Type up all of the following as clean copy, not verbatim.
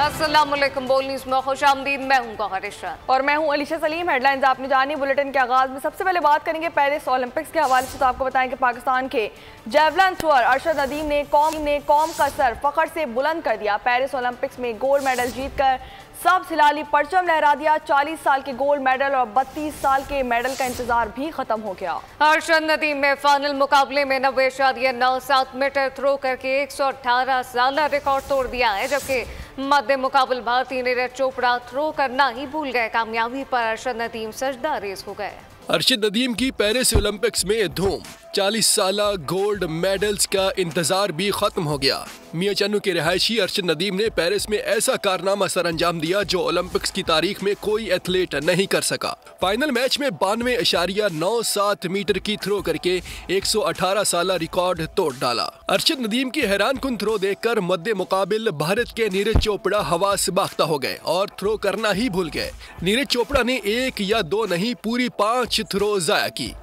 अस्सलामुअलैकुम, बोल न्यूज़ में खुश आमदीद। मैं हूं गौहर इरशाद और मैं हूं अलीशा सलीम। हेडलाइंस आपने जानी। बुलेटिन के आगाज़ में सबसे पहले बात करेंगे पेरिस ओलंपिक्स के हवाले से, तो आपको बताएं कि पाकिस्तान के जैवलिन थ्रोअर अरशद नदीम ने कौम का सर फख्र से बुलंद कर दिया। पेरिस ओलंपिक्स में गोल्ड मेडल जीतकर सब हिलाली परचम लहरा दिया। 40 साल के गोल्ड मेडल और 32 साल के मेडल का इंतजार भी खत्म हो गया। अर्शद नदीम ने फाइनल मुकाबले में 90.97 मीटर थ्रो करके 118 साल रिकॉर्ड तोड़ दिया है, जबकि मध्य मुकाबल भारतीय नीरज चोपड़ा थ्रो करना ही भूल गए। कामयाबी पर अर्शद नदीम सजदा रेज हो गए। अर्शद नदीम की पेरिस ओलंपिक्स में धूम। 40 साल गोल्ड मेडल्स का इंतजार भी खत्म हो गया। मियां चन्नू के रहायशी अर्शद नदीम ने पेरिस में ऐसा कारनामा सरअंजाम दिया जो ओलंपिक्स की तारीख में कोई एथलीट नहीं कर सका। फाइनल मैच में 92.97 मीटर की थ्रो करके 118 साल रिकॉर्ड तोड़ डाला। अर्शद नदीम की हैरानकुन थ्रो देखकर मध्य मुकाबिल भारत के नीरज चोपड़ा हवास बाख्ता हो गए और थ्रो करना ही भूल गए। नीरज चोपड़ा ने एक या दो नहीं पूरी 5 थ्रो जाया की।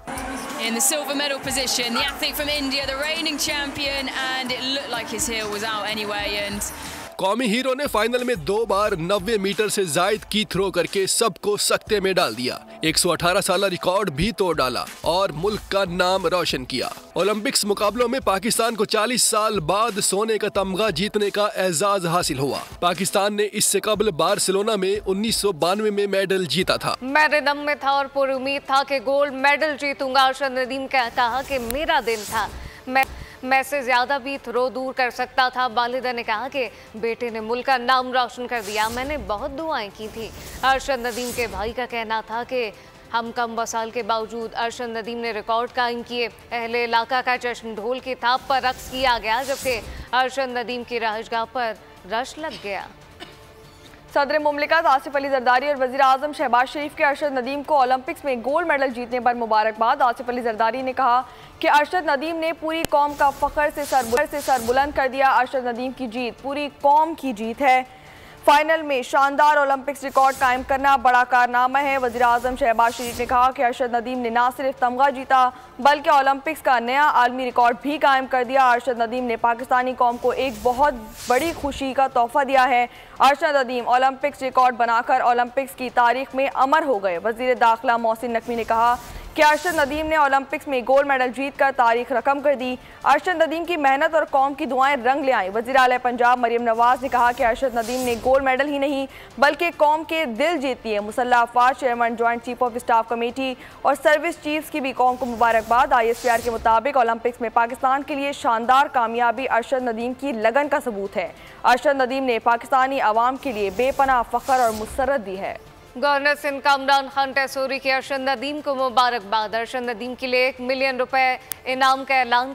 In the silver medal position, the athlete from India, the reigning champion, and it looked like his heel was out anyway. And कौमी हीरो ने फाइनल में 2 बार 90 मीटर से जायद की थ्रो करके सबको सकते में डाल दिया। 118 साल रिकॉर्ड भी तोड़ डाला और मुल्क का नाम रोशन किया। ओलंपिक्स मुकाबलों में पाकिस्तान को 40 साल बाद सोने का तमगा जीतने का एजाज हासिल हुआ। पाकिस्तान ने इससे कबल बार्सिलोना में 1992 में मेडल जीता था। मैं रिदम में था और पूरी उम्मीद था कि गोल्ड मेडल जीतूंगा। अर्शद नदीम कहता है कि मेरा दिन था, मैं से ज्यादा भी थ्रो दूर कर सकता था। वालिदा ने कहा कि बेटे ने मुल्क का नाम रोशन कर दिया, मैंने बहुत दुआएं की थी। अर्शद नदीम के भाई का कहना था कि हम कम वसाइल के बावजूद अर्शद नदीम ने रिकॉर्ड कायम किए। अहले इलाका का जश्न ढोल की थाप पर रक्स किया गया, जबकि अर्शद नदीम की रहायशगाह पर रश लग गया। सदर मुमलिकत आसिफ अली जरदारी और वज़ीर आज़म शहबाज शरीफ के अर्शद नदीम को ओलंपिक्स में गोल्ड मेडल जीतने पर मुबारकबाद। आसिफ अली जरदारी ने कहा कि अर्शद नदीम ने पूरी कौम का फ़ख्र से सर बुलंद कर दिया। अर्शद नदीम की जीत पूरी कौम की जीत है। फाइनल में शानदार ओलंपिक्स रिकॉर्ड कायम करना बड़ा कारनामा है। वज़ीर आज़म शहबाज शरीफ ने कहा कि अर्शद नदीम ने ना सिर्फ तमगा जीता बल्कि ओलंपिक्स का नया आलमी रिकॉर्ड भी कायम कर दिया। अर्शद नदीम ने पाकिस्तानी कौम को एक बहुत बड़ी खुशी का तोहफा दिया है। अर्शद नदीम ओलंपिक्स रिकॉर्ड बनाकर ओलंपिक्स की तारीख में अमर हो गए। वज़ीर दाखिला मोहसिन नकवी ने कहा कि अर्शद नदीम ने ओलंपिक्स में गोल्ड मेडल जीतकर तारीख रकम कर दी। अर्शद नदीम की मेहनत और कौम की दुआएं रंग ले आईं। वज़ीर आला पंजाब मरीम नवाज़ ने कहा कि अर्शद नदीम ने गोल्ड मेडल ही नहीं बल्कि कौम के दिल जीत लिए। मुसल्ह अफवाज chairman joint chief of staff committee और सर्विस चीफ्स की भी कौम को मुबारकबाद। ISPR के मुताबिक ओलंपिक्स में पाकिस्तान के लिए शानदार कामयाबी अर्शद नदीम की लगन का सबूत है। अर्शद नदीम ने पाकिस्तानी आवाम के लिए बेपनाह फ़ख्र और मुसरत दी है। गवर्नर सिंध कामरान खान टेसोरी की अर्शद नदीम को मुबारकबाद। अर्शद नदीम के लिए 1 मिलियन रुपए इनाम का ऐलान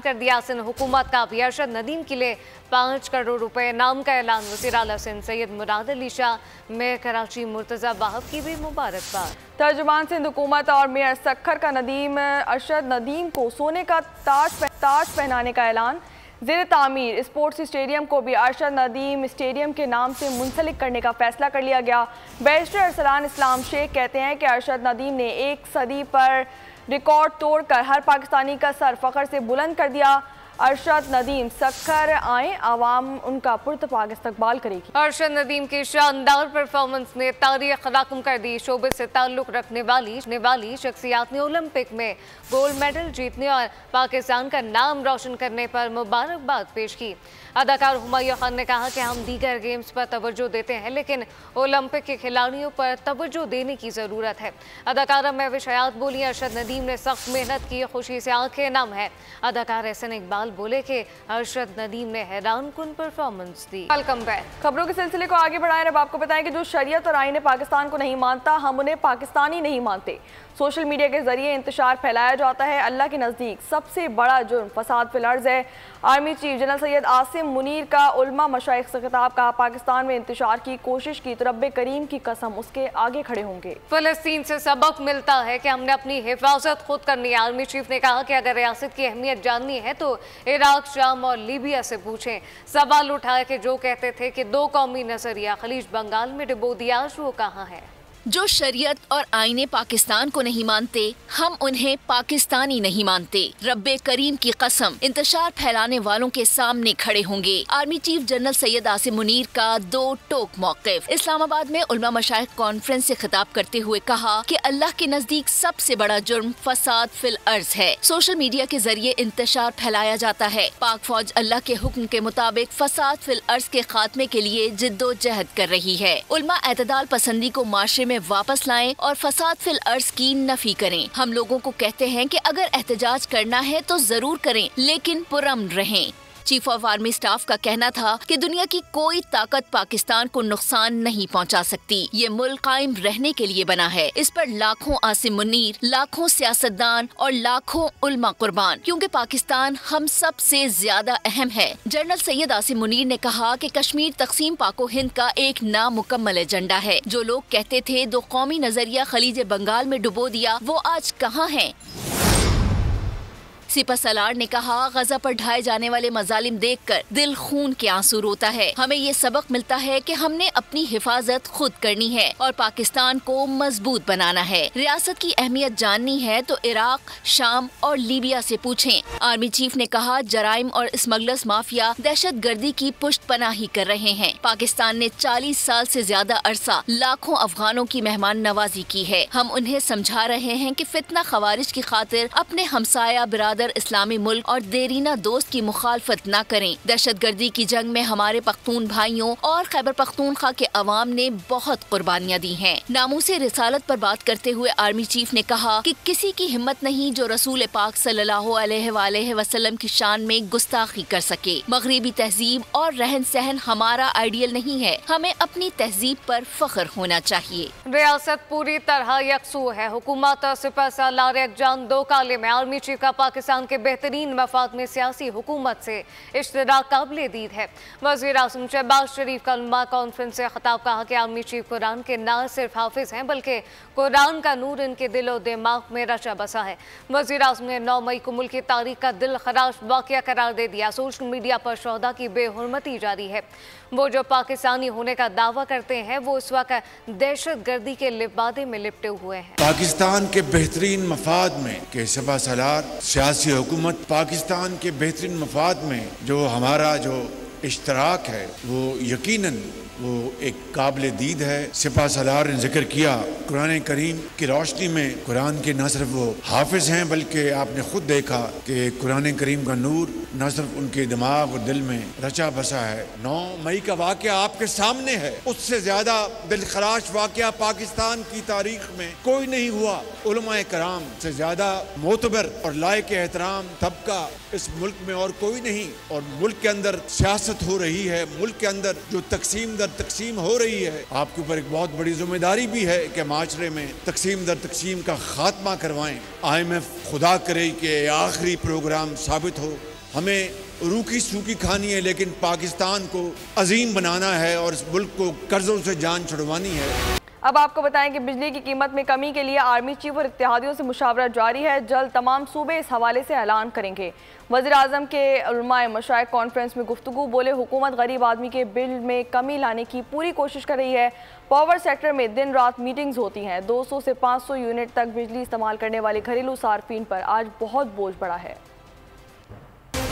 कर दिया। सिंध हुकूमत का भी अर्शद नदीम के लिए 5 करोड़ रुपए इनाम का ऐलान। वज़ीर आला सिंध सैयद मुराद अली शाह, मेयर कराची मुर्तज़ा वहाब की भी मुबारकबाद। तर्जुमान सिंध हुकूमत और मेयर सक्खर का अर्शद नदीम को सोने का ताज पहनाने का ऐलान। ज़ेर तामीर स्पोर्ट्स स्टेडियम को भी अर्शद नदीम स्टेडियम के नाम से मुंसलिक करने का फैसला कर लिया गया। बैरिस्टर अरसलान इस्लाम शेख कहते हैं कि अर्शद नदीम ने 1 सदी पर रिकॉर्ड तोड़कर हर पाकिस्तानी का सर फख्र से बुलंद कर दिया। अर्शद नदीम सक्कर आए, आवाम उनका पुरतपाक इस्तकबाल करेगी। अर्शद नदीम की शानदार परफॉर्मेंस ने तारीख रकम कर दी। शोबे से ताल्लुक़ रखने वाली शख्सियात ने ओलंपिक में गोल्ड मेडल जीतने और पाकिस्तान का नाम रोशन करने पर मुबारकबाद पेश की। अदाकार हुमायूं खान ने कहा कि हम दीगर गेम्स पर तवज्जो देते हैं, लेकिन ओलंपिक के खिलाड़ियों पर तवज्जो देने की ज़रूरत है। अदाकारा महविश हयात बोली, अर्शद नदीम ने सख्त मेहनत की, खुशी से आंखें नम है। अदाकार एहसन इकबाल बोले कि अर्शद नदीम ने हैरानकुन परफॉर्मेंस दी। Welcome back. खबरों के सिलसिले को आगे बढ़ाएं। अब आपको बताएं कि जो शरीयत और आईने पाकिस्तान को नहीं मानता, हम उन्हें पाकिस्तानी नहीं मानते। सोशल मीडिया के जरिए इंतशार फैलाया जाता है। अल्लाह के नज़दीक सबसे बड़ा जुर्म फसाद फिल अर्ज़ है। Army chief general Syed Asim Munir का उलमा मशाइख से खिताब। कहा, पाकिस्तान में इंतशार की कोशिश की तो रब्बे करीम की कसम उसके आगे खड़े होंगे। फ़लस्तीन से सबक मिलता है कि हमने अपनी हिफाजत खुद करनी है। आर्मी चीफ ने कहा कि अगर रियासत की अहमियत जाननी है तो इराक, शाम और लीबिया से पूछें। सवाल उठाया कि जो कहते थे कि 2 कौमी नजरिया खलीज बंगाल में डुबो दिया, वो कहाँ है। जो शरीयत और आईने पाकिस्तान को नहीं मानते, हम उन्हें पाकिस्तानी नहीं मानते। रब्बे करीम की कसम, इंतशार फैलाने वालों के सामने खड़े होंगे। Army chief general Syed Asim Munir का दो टोक मौक़िफ़। इस्लामाबाद में उलमा मशाइख कॉन्फ्रेंस से खिताब करते हुए कहा कि अल्लाह के नज़दीक सबसे बड़ा जुर्म फसाद फिल अर्ज है। सोशल मीडिया के जरिए इंतशार फैलाया जाता है। पाक फौज अल्लाह के हुक्म के मुताबिक फसाद फिल अर्ज के खात्मे के लिए जिद्दोजहद कर रही है। उलमा एतदाल पसंदी को माशरे में वापस लाएं और फसाद फिल अर्ज की नफी करें। हम लोगों को कहते हैं कि अगर एहतजाज करना है तो जरूर करें, लेकिन पुरम रहें। चीफ ऑफ आर्मी स्टाफ का कहना था कि दुनिया की कोई ताकत पाकिस्तान को नुकसान नहीं पहुंचा सकती। ये मुल्क कायम रहने के लिए बना है। इस पर लाखों आसिम मुनीर, लाखों सियासतदान और लाखों उलमा कुर्बान, क्योंकि पाकिस्तान हम सब से ज्यादा अहम है। जनरल सैयद आसिम मुनीर ने कहा कि कश्मीर तकसीम पाको हिंद का एक नामुकम्मल एजेंडा है। जो लोग कहते थे दो कौमी नजरिया खलीज बंगाल में डुबो दिया, वो आज कहाँ है। सिपा सलार ने कहा, गजा पर ढाए जाने वाले मजालिम देखकर दिल खून के आंसू रोता है। हमें ये सबक मिलता है कि हमने अपनी हिफाजत खुद करनी है और पाकिस्तान को मजबूत बनाना है। रियासत की अहमियत जाननी है तो इराक, शाम और लीबिया से पूछें। आर्मी चीफ ने कहा, जराइम और स्मगलर्स माफिया दहशत गर्दी की पुष्ट पनाही कर रहे हैं। पाकिस्तान ने 40 साल से ज्यादा अरसा लाखों अफगानों की मेहमान नवाजी की है। हम उन्हें समझा रहे हैं कि फितना खवारिज की खातिर अपने हमसाया बिरादर इस्लामी मुल्क और देरीना दोस्त की मुखालफत न करें। दहशतगर्दी की जंग में हमारे पख्तून भाइयों और खैबर पख्तूनख्वा के अवाम ने बहुत कुर्बानियाँ दी हैं। नामूसे रिसालत पर बात करते हुए आर्मी चीफ ने कहा कि किसी की हिम्मत नहीं जो रसूल पाक सल्लल्लाहु अलैहि वसल्लम की शान में गुस्ताखी कर सके। मगरिबी तहजीब और रहन सहन हमारा आइडियल नहीं है। हमें अपनी तहजीब पर फख्र होना चाहिए। रियासत पूरी तरह यकसू है। हुकूमत और सिपह सालार एकजान दो काले में। आर्मी चीफ का पाकिस्तान के बेहतरीन मफाद में सियासी हुकूमत से इश्तराक काबिल दीद है। वज़ीर आज़म शहबाज शरीफ का उलमा कॉन्फ्रेंस से खिताब कहा कि आर्मी चीफ कुरान के ना सिर्फ हाफिज हैं बल्कि कुरान का नूर इनके दिल और दिमाग में रचा बसा है। वज़ीर आज़म ने 9 मई को मुल्क की तारीख का दिल खराश वाक़िया करार दे दिया। सोशल मीडिया पर शोहदा की बेहुरमती जारी है। वो जो पाकिस्तानी होने का दावा करते हैं वो इस वक्त दहशत गर्दी के लिबादे में लिपटे हुए हैं। पाकिस्तान के बेहतरीन मफाद में हुकूमत पाकिस्तान के बेहतरीन मफाद में जो हमारा जो इश्तराक है वो यकीनन वो एक काबिल दीद है। सिपा सलार ने जिक्र किया कुरान करीम की रोशनी में कुरान के न सिर्फ वो हाफिज हैं बल्कि आपने खुद देखा कि कुरान करीम का नूर न सिर्फ उनके दिमाग और दिल में रचा बसा है। 9 मई का वाक़या आपके सामने है। उससे ज्यादा दिलखराश वाक़या पाकिस्तान की तारीख में कोई नहीं हुआ। उलमाए कराम से ज्यादा मोतबर और लायक एहतराम तबका इस मुल्क में और कोई नहीं। और मुल्क के अंदर सियासत हो रही है, मुल्क के अंदर जो तकसीम तकसीम हो रही है। आपके ऊपर एक बहुत बड़ी जिम्मेदारी भी है कि माशरे में तकसीम दर तकसीम का खात्मा करवाएं। IMF खुदा करे कि आखिरी प्रोग्राम साबित हो। हमें रूखी सूखी खानी है लेकिन पाकिस्तान को अजीम बनाना है और इस मुल्क को कर्जों से जान छुड़वानी है। अब आपको बताएं कि बिजली की कीमत में कमी के लिए आर्मी चीफ और इत्तेहादियों से मुशावरा जारी है। जल्द तमाम सूबे इस हवाले से ऐलान करेंगे। वज़ीर आज़म के उलमाए मशाइख कॉन्फ्रेंस में गुफ्तगू, बोले हुकूमत गरीब आदमी के बिल में कमी लाने की पूरी कोशिश कर रही है। पावर सेक्टर में दिन रात मीटिंग्स होती हैं। 200 से 500 यूनिट तक बिजली इस्तेमाल करने वाले घरेलू सार्फिन पर आज बहुत बोझ बढ़ा है।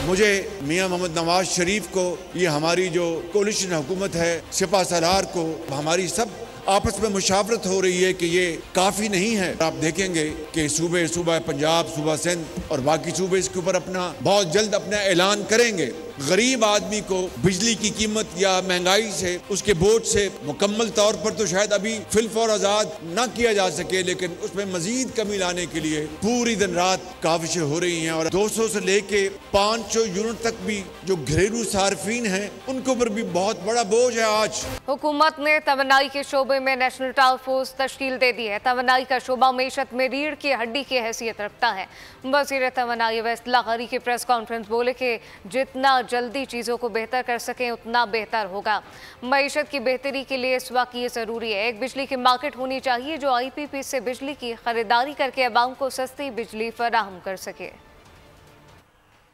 मुझे मियां मोहम्मद नवाज शरीफ को, ये हमारी जो कोलिशन हुकूमत है, सिपा सलार को, हमारी सब आपस में मुशावरत हो रही है कि ये काफ़ी नहीं है। आप देखेंगे कि सूबा पंजाब, सूबा सिंध और बाकी सूबे इसके ऊपर अपना बहुत जल्द अपना ऐलान करेंगे। गरीब आदमी को बिजली की कीमत या महंगाई से, उसके बोझ से मुकम्मल तौर पर तो शायद अभी फिलफौर आज़ाद ना किया जा सके, लेकिन उसमें मजीद कमी लाने के लिए पूरी दिन रात काविशें हो रही हैं। और 200 से लेके 500 यूनिट तक भी जो घरेलू सार्फिन हैं उनके ऊपर भी बहुत बड़ा बोझ है। आज हुकूमत ने तवनाई के शोबे में नेशनल टास्क फोर्स तश्कील दे दी है। तवनाई का शोबा मीशत में रीढ़ की हड्डी की हैसियत रखता है। वज़ीर तवनाई अवैस लघारी की प्रेस कॉन्फ्रेंस बोले कि जितना जल्दी चीज़ों को बेहतर कर सकें उतना बेहतर होगा। मईशत की बेहतरी के लिए इस वक्त ये ज़रूरी है एक बिजली की मार्केट होनी चाहिए जो IPP से बिजली की खरीदारी करके आवाम को सस्ती बिजली फराहम कर सके।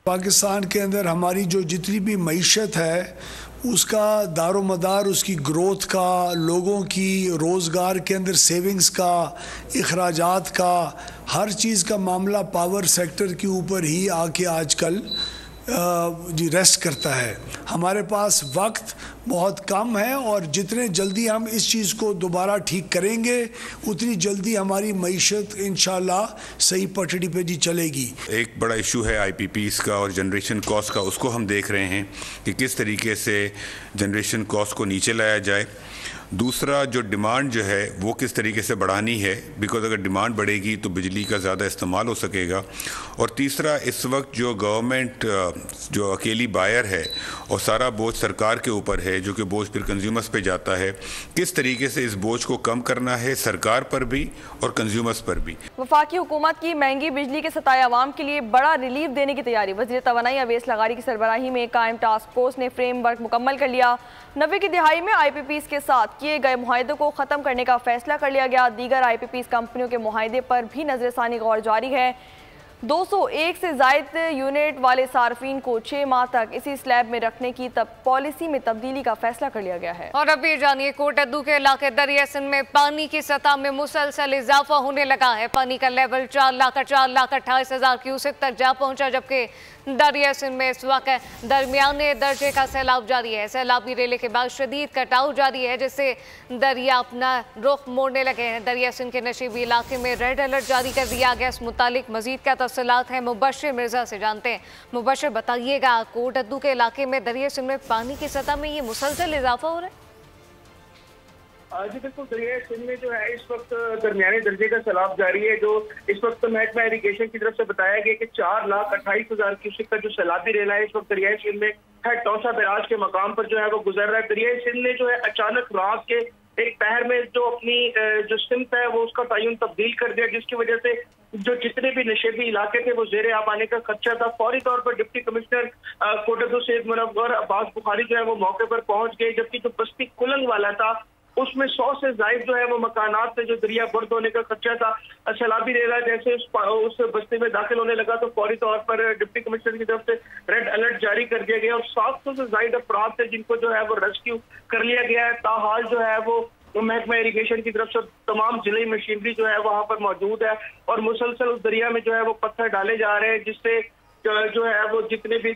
पाकिस्तान के अंदर हमारी जो जितनी भी मईशत है उसका दारोमदार, उसकी ग्रोथ का, लोगों की रोज़गार के अंदर सेविंग्स का, इखराजात का, हर चीज़ का मामला पावर सेक्टर के ऊपर ही आके आजकल जी रेस्ट करता है। हमारे पास वक्त बहुत कम है और जितने जल्दी हम इस चीज़ को दोबारा ठीक करेंगे उतनी जल्दी हमारी मईशत इंशाल्लाह सही पटड़ी पे जी चलेगी। एक बड़ा इशू है आईपीपीज़ का और जनरेशन कॉस्ट का, उसको हम देख रहे हैं कि किस तरीके से जनरेशन कॉस्ट को नीचे लाया जाए। दूसरा जो डिमांड जो है वो किस तरीके से बढ़ानी है, बिकॉज अगर डिमांड बढ़ेगी तो बिजली का ज़्यादा इस्तेमाल हो सकेगा। और तीसरा इस वक्त जो गवर्नमेंट जो अकेली बायर है और सारा बोझ सरकार के ऊपर है, जो कि बोझ फिर कंज्यूमर्स पे जाता है, किस तरीके से इस बोझ को कम करना है सरकार पर भी और कंज्यूमर्स पर भी। वफाकी हुकूमत की महंगी बिजली के सताए आवाम के लिए बड़ा रिलीफ देने की तैयारी। वज़ीर तवानाई अवैस लघारी की सरबराही में कायम टास्क फोर्स ने फ्रेमवर्क मुकम्मल कर लिया। 90 की दिहाई में आईपीपीज़ के साथ किए गए मुआहदे को ख़त्म करने का फैसला कर लिया गया। दीगर आईपीपीज़ कंपनियों के मुआहदे पर भी नजरसानी गौर जारी है। 201 से ज़ायद यूनिट वाले सार्फिन को 6 माह तक इसी स्लैब में रखने की पॉलिसी में तब्दीली का फैसला कर लिया गया है। और अब ये जानिए, कोट अद्दू के इलाके दरिया सिंध में पानी की सतह में मुसलसल इजाफा होने लगा है। पानी का लेवल 4,28,000 क्यूसेक तक जा पहुंचा, जबकि दरिया सिंध में इस वक्त दरमियाने दर्जे का सैलाब जारी है। सैलाबी रेले के बाद शदीद कटाव जारी है, जिससे दरिया अपना रुख मोड़ने लगे हैं। दरिया सिंध के नशीबी इलाके में रेड अलर्ट जारी कर दिया गया। इस मुतालिक मजीद का तफसीलात है मुबशिर मिर्जा से जानते हैं। मुबशिर, बताइएगा, कोट अद्दू के इलाके में दरिया सिंध में पानी की सतह में ये मुसलसल इजाफा हो रहा है? जी बिल्कुल, दरिया सिंध में जो है इस वक्त दरमियाने दर्जे का सैलाब जारी है। जो इस वक्त महकमा इरीगेशन की तरफ से बताया गया कि 4,28,000 क्यूसेक का जो सैलाबी रेला है इस वक्त दरिया सिंध में टौसा बैराज के मकाम पर जो है वो गुजर रहा है। दरिया सिंध ने जो है अचानक रात के एक पहर में जो अपनी जो सिमत है वो उसका तयन तब्दील कर दिया, जिसकी वजह से जो जितने भी नशेबी इलाके थे वो जेर आब आने का खदशा था। फौरी तौर पर डिप्टी कमिश्नर कोट अद्दू सैयद मुनव्वर अब्बास बुखारी जो है वो मौके पर पहुंच गए, जबकि जो बस्ती कुलंग वाला था उसमें 100 से जायद जो है वो मकानात से जो दरिया बर्द होने का खदशा था, सैलाबी रेला जैसे उस बस्ती में दाखिल होने लगा तो फौरी तौर पर डिप्टी कमिश्नर की तरफ से रेड अलर्ट जारी कर दिया गया। और 700 से जायद अफराद थे जिनको जो है वो रेस्क्यू कर लिया गया है। ताहाल जो है वो महकमा इरीगेशन की तरफ से तमाम जिले मशीनरी जो है वहाँ पर मौजूद है और मुसलसल उस दरिया में जो है वो पत्थर डाले जा रहे हैं, जिससे जो है वो जितने भी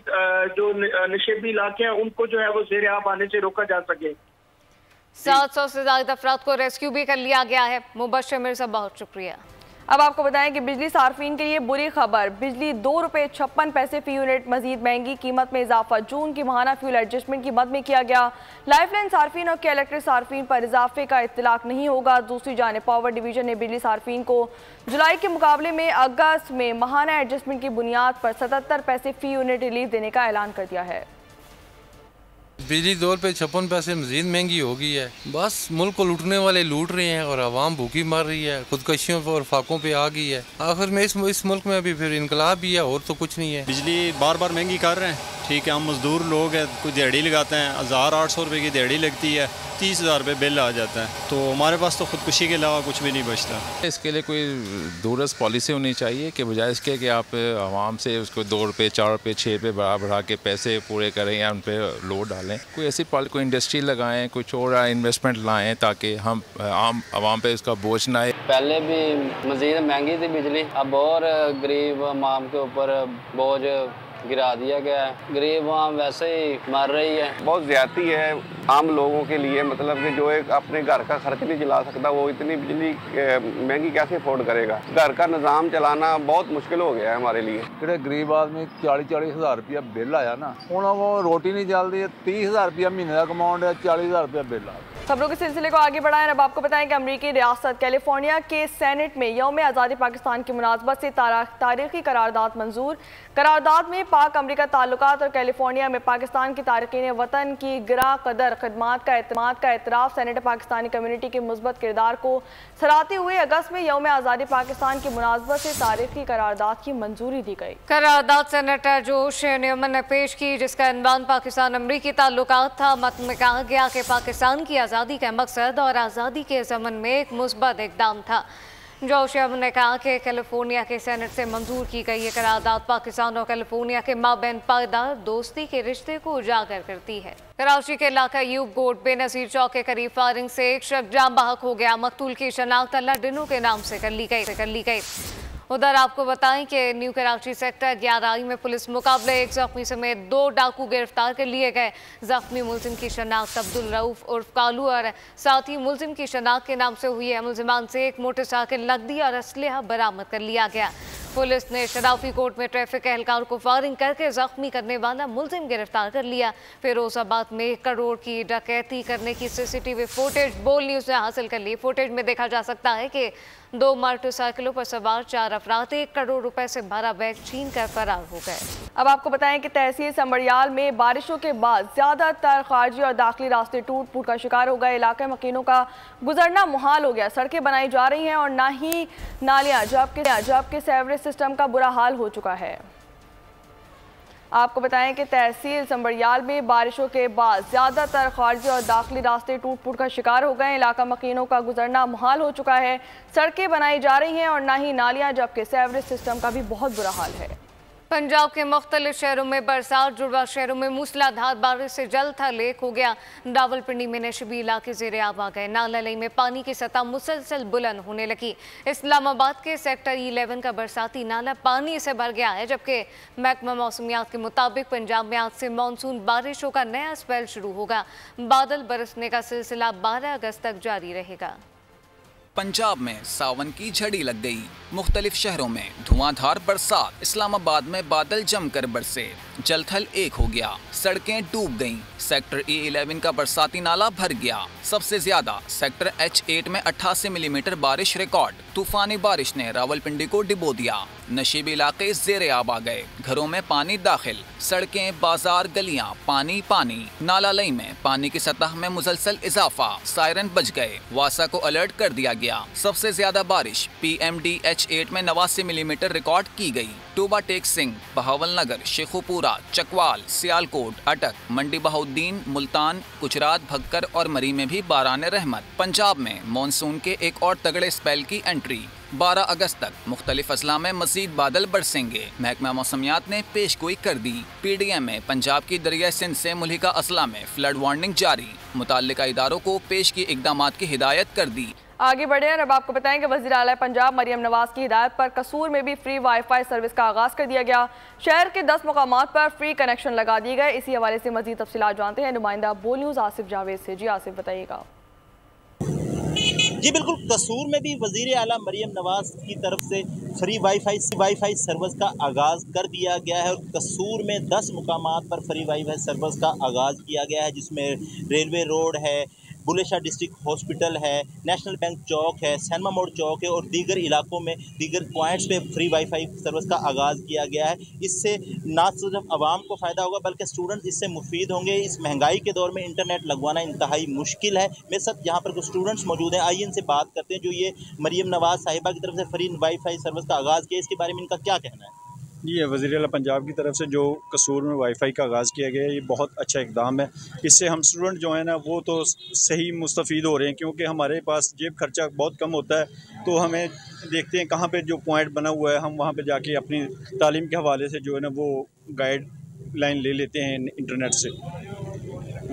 जो नशेबी इलाके हैं उनको जो है वो जेर आब आने से रोका जा सके। 700 से ज्यादा अफराद को रेस्क्यू भी कर लिया गया है। मुबशिर मिर्जा, बहुत शुक्रिया। अब आपको बताएं कि बिजली सार्फिन के लिए बुरी खबर, बिजली 2.56 रुपये फी यूनिट मजीद महंगी, कीमत में इजाफा जून की माहाना फ्यूल एडजस्टमेंट की मद में किया गया। लाइफलाइन सार्फिन और इलेक्ट्रिक सार्फिन पर इजाफे का इतलाक नहीं होगा। दूसरी जाने पावर डिवीजन ने बिजली सार्फिन को जुलाई के मुकाबले में अगस्त में माहाना एडजस्टमेंट की बुनियाद पर 77 पैसे फी यूनिट रिलीफ देने का ऐलान कर दिया है। बिजली 2.56 रुपये मजीद महंगी हो गई है। बस मुल्क को लूटने वाले लूट रहे हैं और आवाम भूखी मर रही है, खुदकशियों पर और फाकों पे आ गई है। आखिर में इस मुल्क में अभी फिर इनकलाब भी है और तो कुछ नहीं है। बिजली बार बार महंगी कर रहे हैं, ठीक है, हम मजदूर लोग हैं, कुछ दिहाड़ी लगाते हैं, 1,800 रुपये की दिहाड़ी लगती है, 30,000 रुपये बिल आ जाता है, तो हमारे पास तो खुदकुशी के अलावा कुछ भी नहीं बचता। इसके लिए कोई दूरस्थ पॉलिसी होनी चाहिए कि बजाय इसके कि आप आवाम से उसको 2 रुपये 4 रुपये 6 रुपये बढ़ा के पैसे पूरे करें या उन पर लोड डालें। कोई ऐसी कोई इंडस्ट्री लगाएं, कुछ और इन्वेस्टमेंट लाएं ताकि हम आम आवाम पे इसका बोझ ना आए। पहले भी मज़ीद महंगी थी बिजली, अब और गरीब आवाम के ऊपर बोझ गिरा दिया गया है। गरीब आम वैसे ही मर रही है, बहुत ज्यादती है आम लोगों के लिए, मतलब कि जो एक अपने घर का खर्च नहीं चला सकता वो इतनी बिजली महंगी कैसे अफोर्ड करेगा। घर का निज़ाम चलाना बहुत मुश्किल हो गया है हमारे लिए। जो गरीब आदमी 40-40 हज़ार रुपया बिल आया ना, उन्होंने रोटी नहीं चलती है, 30,000 रुपया महीने का कमाउंड है, 40,000 रुपया बिल आया। खबरों के सिलसिले को आगे बढ़ाएं। अब आपको बताएं कि अमरीकी रियासत कैलिफोर्निया के सेनेट में यौम आज़ादी पाकिस्तान की मुनासबत से तारीखी करारदाद मंजूर। करारदाद में पाक अमरीका ताल्लुकात और कैलिफोर्निया में पाकिस्तान की तारकीन वतन की गिरा कदर खदमात का एतराफ़, सेनेट पाकिस्तानी कम्यूनिटी के मुस्बत किरदार को सराहते हुए अगस्त में यौम आज़ादी पाकिस्तान की मुनासबत से तारीखी करारदाद की मंजूरी दी गई। करारदाद सेनेटर जोश न्यूमन ने पेश की, जिसका अनवान पाकिस्तान अमरीकी ताल्लुकात था। मत में कहा गया कि पाकिस्तान की आज़ादी का मकसद और आज़ादी के ज़मन में एक मुस्बत इक़दाम था। जॉर्ज शेब ने कहा कि कैलिफोर्निया के सेनेट से मंजूर की गई ये करारदाद पाकिस्तान और कैलिफोर्निया के माबैन पायदार दोस्ती के रिश्ते को उजागर करती है। कराची के इलाका यूब गोट बेनजीर चौक के करीब फायरिंग से एक शख्स जाम बहक हो गया। मकतूल की शनाख्त अल्लाह डिनू के नाम से कर ली गई। उधर आपको बताएं कि न्यू कराची सेक्टर 11 में पुलिस मुकाबले एक जख्मी समेत 2 डाकू गिरफ्तार कर लिए गए। जख्मी मुलजिम की शनाख्त अब्दुल रऊफ उर्फ कालू और साथी मुलजिम की शनाख्त के नाम से हुई है। मुलजिमान से एक मोटरसाइकिल नकदी और असलहा बरामद कर लिया गया। पुलिस ने शराफी कोर्ट में ट्रैफिक एहलकार को फायरिंग करके जख्मी करने वाला मुलजिम गिरफ्तार कर लिया। फिरोजाबाद में 1 करोड़ की डकैती करने की सीसीटीवी फुटेज बोल न्यूज़ ने हासिल कर ली। फुटेज में देखा जा सकता है कि 2 मोटरसाइकिलों पर सवार 4 अफराद 1 करोड़ रुपए से भरा बैग छीन कर फरार हो गए। अब आपको बताएं कि तहसील समरियाल में बारिशों के बाद ज्यादातर खारजी और दाखिली रास्ते टूट फूट का शिकार हो गए। इलाके मकीनों का गुजरना मुहाल हो गया। सड़कें बनाई जा रही हैं और ना ही नालियां, जबकि सेवरेज सिस्टम का बुरा हाल हो चुका है। आपको बताएं कि तहसील संबड़ियाल में बारिशों के बाद ज़्यादातर खारजी और दाखिली रास्ते टूट फूट का शिकार हो गए। इलाका मकीनों का गुजरना मुहाल हो चुका है। सड़कें बनाई जा रही हैं और ना ही नालियां, जबकि सीवरेज सिस्टम का भी बहुत बुरा हाल है। पंजाब के मुख्तलिफ शहरों में बरसात, जुड़वा शहरों में मूसलाधार बारिश से जल थलेक हो गया। रावलपिंडी में नशबी इलाके जेर आब आ गए। नालालई में पानी की सतह मुसलसल बुलंद होने लगी। इस्लामाबाद के सेक्टर 11 का बरसाती नाला पानी से भर गया है, जबकि महकमा मौसमियात के मुताबिक पंजाब में आज से मानसून बारिशों का नया स्पेल शुरू होगा। बादल बरसने का सिलसिला 12 अगस्त तक जारी रहेगा। पंजाब में सावन की झड़ी लग गई। मुख्तलिफ शहरों में धुआंधार बरसात, इस्लामाबाद में बादल जमकर बरसे, जलथल एक हो गया, सड़कें डूब गईं। सेक्टर E11 का बरसाती नाला भर गया। सबसे ज्यादा सेक्टर H8 में 88 मिलीमीटर बारिश रिकॉर्ड। तूफानी बारिश ने रावलपिंडी को डिबो दिया। नशीबी इलाके जेर आब आ गए। घरों में पानी दाखिल, सड़कें, बाजार, गलियां पानी। नालालई में पानी की सतह में मुसलसल इजाफा। सायरन बज गए, वासा को अलर्ट कर दिया गया। सबसे ज्यादा बारिश PMDH8 में 89 मिलीमीटर रिकॉर्ड की गई। टोबा टेक सिंह, बहावल नगर, शेखोपुरा, चकवाल, सियालकोट, अटक, मंडी बहाउद्दीन, मुल्तान, गुजरात, भक्कर और मरी में भी बाराने रहमत। पंजाब में मानसून के एक और तगड़े स्पेल की एंट्री। 12 अगस्त तक मुख्तलिफ अजला में मजीद बादल बरसेंगे। महकमा मौसमियात ने पेश गोई कर दी। PDM में पंजाब की दरिया सिंध से मुल्हिका अजला में फ्लड वार्निंग जारी। मुताल्लिका इदारों को पेश की इकदामात की हिदायत कर दी। आगे बढ़े और अब आपको बताएं कि वज़ीर आला पंजाब मरियम नवाज की हिदायत पर कसूर में भी फ्री वाईफाई सर्विस का आगाज़ कर दिया गया। शहर के 10 मकामात पर फ्री कनेक्शन लगा दिए गए। इसी हवाले से मज़ीद तफ़सीलात जानते हैं नुमाइंदा बोल न्यूज़ आसिफ जावेद से। जी आसिफ, बताइएगा। जी बिल्कुल, कसूर में भी वज़ीर आला मरियम नवाज की तरफ से फ्री वाईफाई सर्विस का आगाज़ कर दिया गया है। और कसूर में 10 मकामात पर फ्री वाईफाई सर्विस का आगाज़ किया गया है, जिसमें रेलवे रोड है, बुलेशा डिस्ट्रिक्ट हॉस्पिटल है, नेशनल बैंक चौक है, सैनमा मोड़ चौक है और दीगर इलाकों में दीगर पॉइंट्स पे फ्री वाईफाई सर्विस का आगाज़ किया गया है। इससे ना सिर्फ आवाम को फ़ायदा होगा बल्कि स्टूडेंट्स इससे मुफीद होंगे। इस महंगाई के दौर में इंटरनेट लगवाना इंतहाई मुश्किल है। मेरे साथ यहाँ पर कुछ स्टूडेंट्स मौजूद हैं, आइए इनसे बात करते हैं जो ये मरियम नवाज साहिबा की तरफ से फ्री वाईफाई सर्विस का आगाज़ किया, इसके बारे में इनका क्या कहना है। ये वज़ीर आला पंजाब की तरफ से जो कसूर में वाईफाई का आगाज़ किया गया है, ये बहुत अच्छा इक़दाम है। इससे हम स्टूडेंट जो है ना वो तो सही मुस्तफ़ीद हो रहे हैं, क्योंकि हमारे पास जेब खर्चा बहुत कम होता है। तो हमें देखते हैं कहाँ पे जो पॉइंट बना हुआ है, हम वहाँ पे जाके अपनी तालीम के हवाले से जो है ना वो गाइड लाइन ले लेते हैं इंटरनेट से।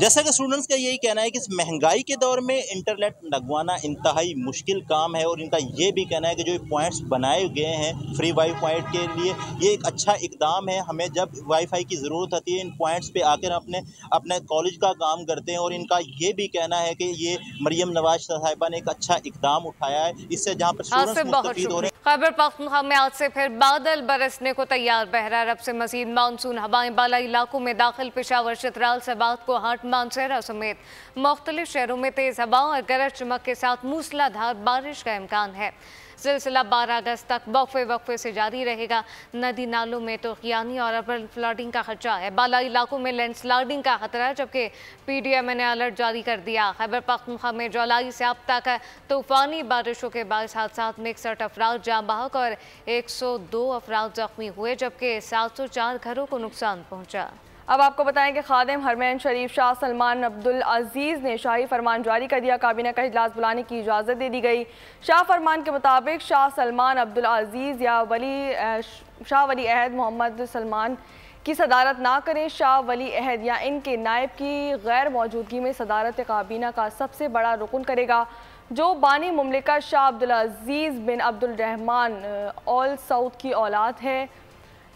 जैसा कि स्टूडेंट्स का यही कहना है कि इस महंगाई के दौर में इंटरनेट लगवाना इंतहाई मुश्किल काम है। और इनका ये भी कहना है कि जो पॉइंट्स बनाए गए हैं फ्री वाई पॉइंट के लिए, ये एक अच्छा इकदाम है। हमें जब वाईफाई की ज़रूरत होती है इन पॉइंट्स पे आकर अपने कॉलेज का काम करते हैं। और इनका ये भी कहना है कि ये मरियम नवाज साहिबा ने एक अच्छा इकदाम उठाया है, इससे जहाँ पर स्टूडेंट्स मुस्तफीद हो रहे हैं। खैबर पख्तूनख्वा में आज से फिर बादल बरसने को तैयार। बहरा अरब से मजीद मानसून हवाएं बाला इलाकों में दाखिल। पेशावर, चित्राल, सबात, कोहाट, मानसहरा समेत मुख्तलिफ शहरों में तेज हवाओं और गरज चमक के साथ मूसलाधार बारिश का इम्कान है। सिलसिला 12 अगस्त तक वक्फे से जारी रहेगा। नदी नालों में तोखियानी और अर्बन फ्लडिंग का खतरा है। बाला इलाकों में लैंडस्लाइडिंग का खतरा है, जबकि PDM ने अलर्ट जारी कर दिया। खैबर पख्तूनख्वा में जुलाई से अब तक तूफानी बारिशों के बायस हादसा में 61 अफराद जाँ बहक और 102 अफराद जख्मी हुए, जबकि 704 घरों को नुकसान पहुँचा। अब आपको बताएं कि खादिम हरमैन शरीफ शाह सलमान अब्दुल अजीज़ ने शाही फरमान जारी कर दिया। काबीना का इजलास बुलाने की इजाज़त दे दी गई। शाह फरमान के मुताबिक शाह सलमान अब्दुल अजीज़ या शाह वली अहद मोहम्मद सलमान की सदारत ना करें। शाह वली अहद या इनके नायब की गैर मौजूदगी में सदारत काबीना का सबसे बड़ा रुकन करेगा, जो बानी मुमलिकत Shah Abdul Aziz bin Abdul Rahman Al Saud की औलाद है।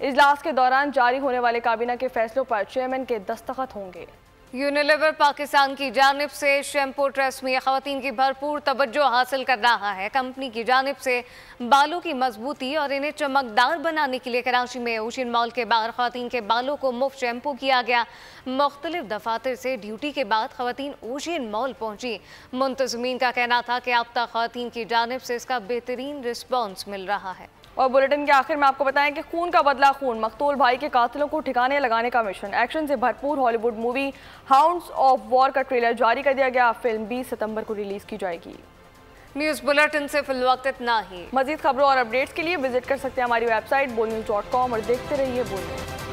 इजलास के दौरान जारी होने वाले काबीना के फैसलों पर चेयरमैन के दस्तखत होंगे। यूनिलीवर पाकिस्तान की जानिब से शैम्पू ट्रेस्मे ख़वातीन की भरपूर तवज्जो हासिल कर रहा है। कंपनी की जानिब से बालों की मजबूती और इन्हें चमकदार बनाने के लिए कराची में ओशन मॉल के बाहर ख़वातीन के बालों को मुफ्त शैम्पू किया गया। मुख्तलिफ दफातर से ड्यूटी के बाद ख़वातीन ओशन मॉल पहुँची। मुंतज़मीन का कहना था कि अब तक ख़वातीन की जानिब से इसका बेहतरीन रिस्पॉन्स मिल रहा है। और बुलेटिन के आखिर में आपको बताएं कि खून का बदला खून, मकतूल भाई के कातिलों को ठिकाने लगाने का मिशन। एक्शन से भरपूर Hollywood movie Hounds of War का ट्रेलर जारी कर दिया गया। फिल्म 20 सितंबर को रिलीज़ की जाएगी। न्यूज़ बुलेटिन से फिलवक्त इतना ही। मज़ीद खबरों और अपडेट्स के लिए विजिट कर सकते हैं हमारी वेबसाइट bolnews.com और देखते रहिए बोल न्यूज़।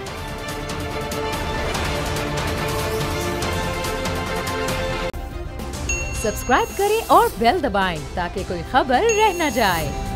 सब्सक्राइब करें और बेल दबाएं ताकि कोई खबर रह न जाए।